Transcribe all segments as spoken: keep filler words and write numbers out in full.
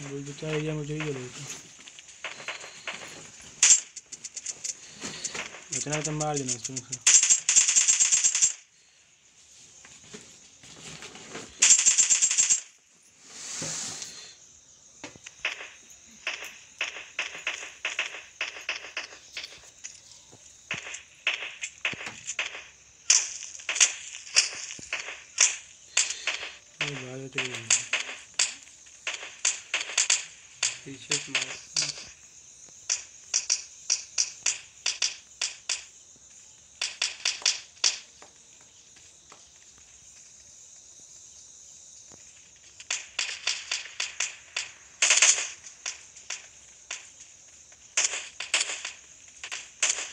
जितना एरिया मुझे ही लगेगा उतना तो मार देना उसमें से। Picture mask.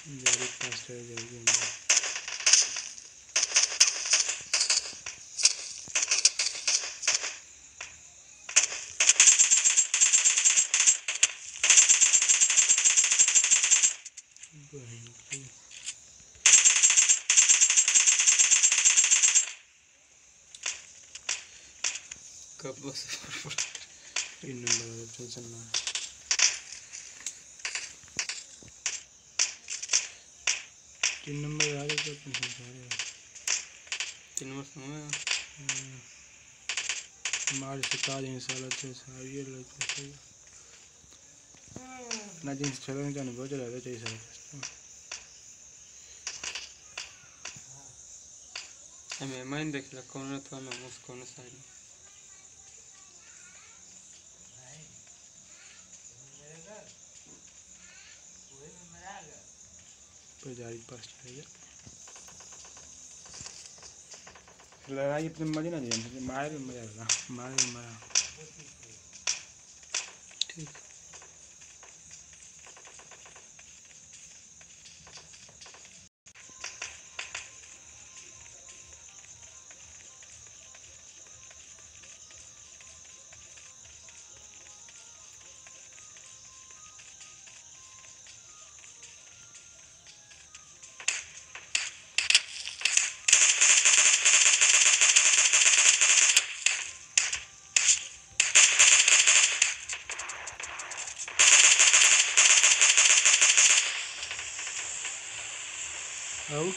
Very faster than कब बस तीन नंबर चल चलना तीन नंबर आ गया तो तीन नंबर समय मार सता दिन साल से सारी लगती ना दिन चलने का अनुभव चला चाहिए सर हमें मैं देख ला कौन था ना उसको ना सारी जारी पास लड़ाई अपने मजे ना दे मारे मजा लगा मारे मरा ठीक out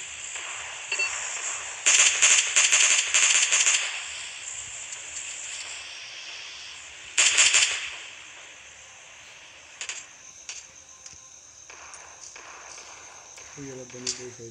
we are going to go for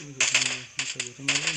ये देखना इसको तो मालूम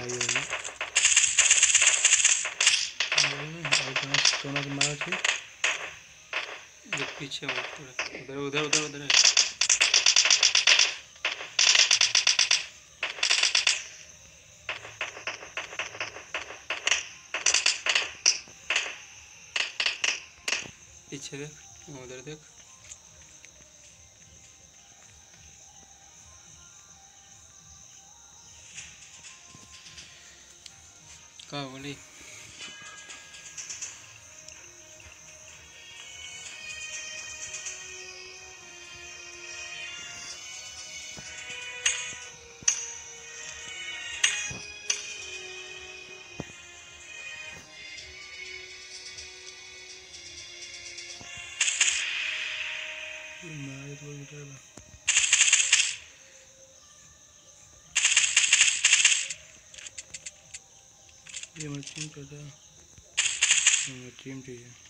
ayırma सोना जमाया थी जो पीछे उधर उधर उधर उधर है पीछे देख उधर देख का बोली ये मशीन चलता है मशीन चाहिए।